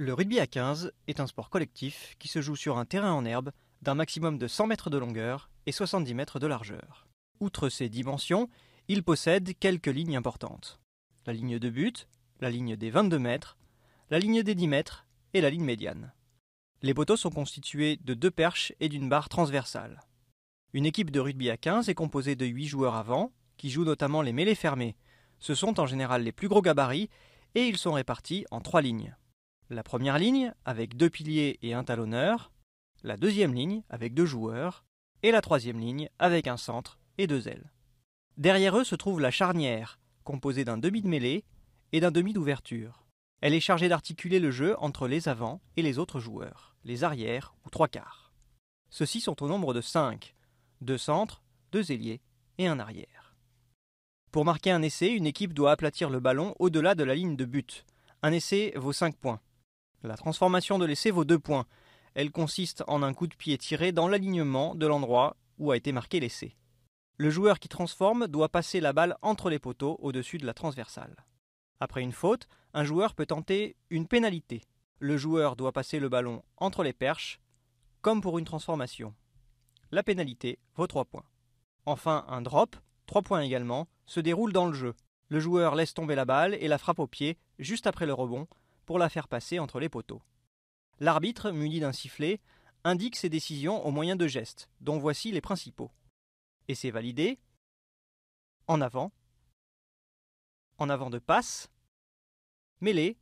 Le rugby à 15 est un sport collectif qui se joue sur un terrain en herbe d'un maximum de 100 mètres de longueur et 70 mètres de largeur. Outre ses dimensions, il possède quelques lignes importantes. La ligne de but, la ligne des 22 mètres, la ligne des 10 mètres et la ligne médiane. Les poteaux sont constitués de deux perches et d'une barre transversale. Une équipe de rugby à 15 est composée de 8 joueurs avant, qui jouent notamment les mêlées fermées. Ce sont en général les plus gros gabarits et ils sont répartis en 3 lignes. La première ligne avec 2 piliers et un talonneur, la deuxième ligne avec 2 joueurs et la troisième ligne avec un centre et 2 ailes. Derrière eux se trouve la charnière, composée d'un demi de mêlée et d'un demi d'ouverture. Elle est chargée d'articuler le jeu entre les avants et les autres joueurs, les arrières ou 3/4. Ceux-ci sont au nombre de 5, 2 centres, 2 ailiers et un arrière. Pour marquer un essai, une équipe doit aplatir le ballon au-delà de la ligne de but. Un essai vaut 5 points. La transformation de l'essai vaut 2 points. Elle consiste en un coup de pied tiré dans l'alignement de l'endroit où a été marqué l'essai. Le joueur qui transforme doit passer la balle entre les poteaux au-dessus de la transversale. Après une faute, un joueur peut tenter une pénalité. Le joueur doit passer le ballon entre les perches, comme pour une transformation. La pénalité vaut 3 points. Enfin, un drop, 3 points également, se déroule dans le jeu. Le joueur laisse tomber la balle et la frappe au pied juste après le rebond, pour la faire passer entre les poteaux. L'arbitre, muni d'un sifflet, indique ses décisions au moyen de gestes, dont voici les principaux. Essai validé, en avant de passe, mêlée,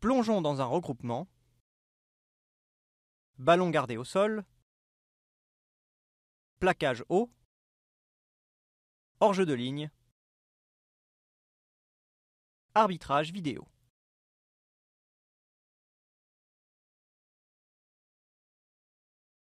plongeon dans un regroupement, ballon gardé au sol, plaquage haut, hors-jeu de ligne, arbitrage vidéo.